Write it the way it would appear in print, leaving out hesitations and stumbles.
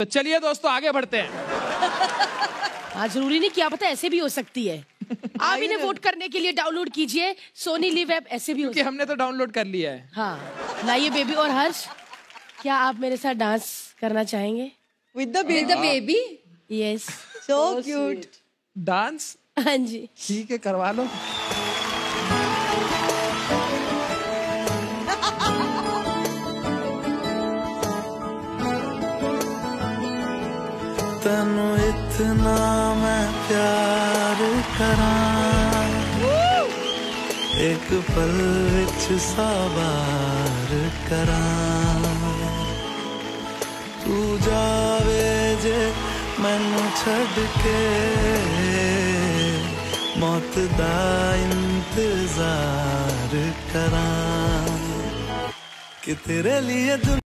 तो चलिए दोस्तों आगे बढ़ते हैं। जरूरी नहीं, क्या पता ऐसे भी हो सकती है। आप इन्हें वोट करने के लिए डाउनलोड कीजिए सोनी लिव ऐप। ऐसे भी हो सकती है, हमने तो डाउनलोड कर लिया है। हाँ लाइए बेबी और हर्ष, क्या आप मेरे साथ डांस करना चाहेंगे? With the baby? Yes. So cute dance. हाँ जी ठीक है, करवा लो। तनु इतना मैं प्यार करा, एक पल विच साबार करा। तू जावे जे मैनू छड़ के, मौत दा इंतजार करा कि तेरे लिए।